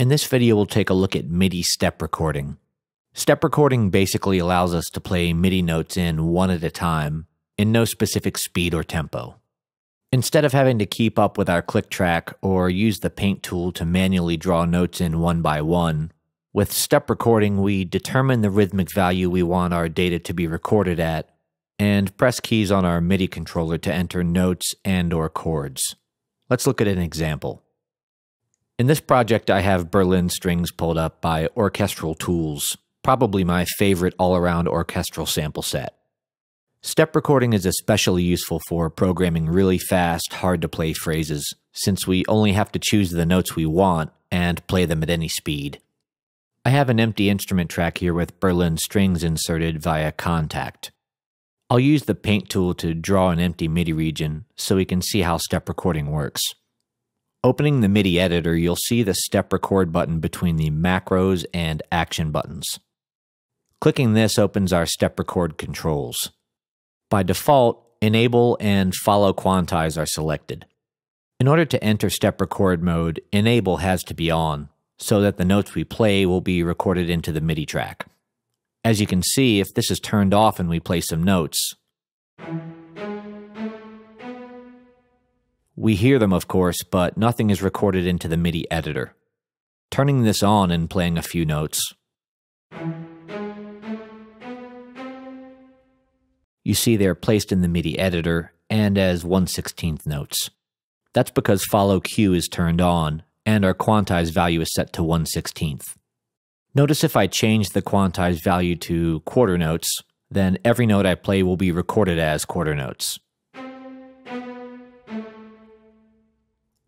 In this video, we'll take a look at MIDI step recording. Step recording basically allows us to play MIDI notes in one at a time, in no specific speed or tempo. Instead of having to keep up with our click track or use the paint tool to manually draw notes in one by one, with step recording we determine the rhythmic value we want our data to be recorded at, and press keys on our MIDI controller to enter notes and/or chords. Let's look at an example. In this project, I have Berlin Strings pulled up by Orchestral Tools, probably my favorite all-around orchestral sample set. Step recording is especially useful for programming really fast, hard-to-play phrases, since we only have to choose the notes we want and play them at any speed. I have an empty instrument track here with Berlin Strings inserted via Kontakt. I'll use the paint tool to draw an empty MIDI region so we can see how step recording works. Opening the MIDI editor, you'll see the Step Record button between the Macros and Action buttons. Clicking this opens our Step Record controls. By default, Enable and Follow Quantize are selected. In order to enter Step Record mode, Enable has to be on, so that the notes we play will be recorded into the MIDI track. As you can see, if this is turned off and we play some notes, we hear them, of course, but nothing is recorded into the MIDI editor. Turning this on and playing a few notes, you see they're placed in the MIDI editor and as 1/16th notes. That's because Follow Cue is turned on and our quantize value is set to 1/16th. Notice if I change the quantize value to quarter notes, then every note I play will be recorded as quarter notes.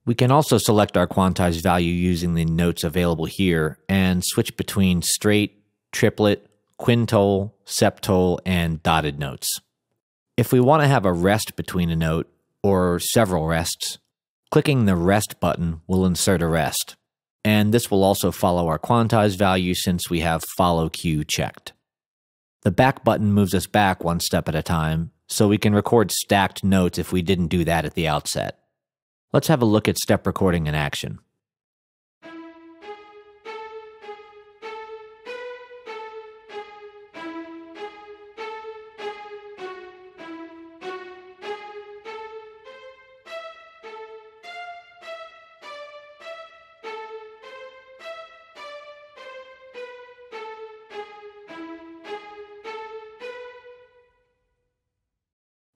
We can also select our quantized value using the notes available here and switch between straight, triplet, quintole, septole, and dotted notes. If we want to have a rest between a note, or several rests, clicking the rest button will insert a rest, and this will also follow our quantized value since we have Follow Cue checked. The back button moves us back one step at a time, so we can record stacked notes if we didn't do that at the outset. Let's have a look at step recording in action.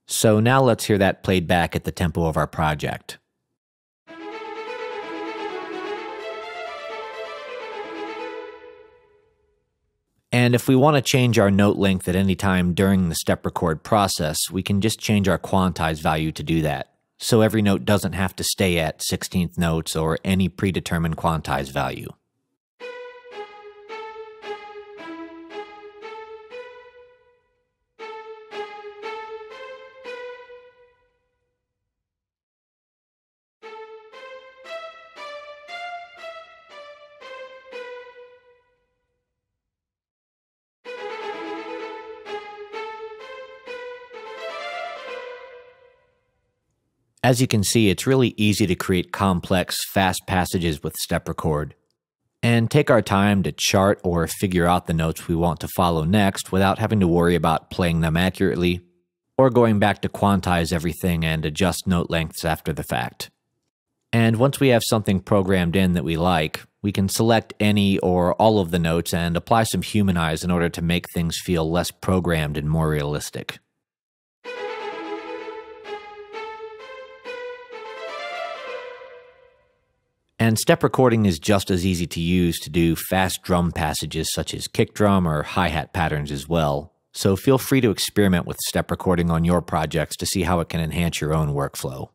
So now let's hear that played back at the tempo of our project. And if we want to change our note length at any time during the step record process, we can just change our quantized value to do that, so every note doesn't have to stay at 16th notes or any predetermined quantized value. As you can see, it's really easy to create complex, fast passages with step record, and take our time to chart or figure out the notes we want to follow next without having to worry about playing them accurately, or going back to quantize everything and adjust note lengths after the fact. And once we have something programmed in that we like, we can select any or all of the notes and apply some human eyes in order to make things feel less programmed and more realistic. And step recording is just as easy to use to do fast drum passages such as kick drum or hi-hat patterns as well, so feel free to experiment with step recording on your projects to see how it can enhance your own workflow.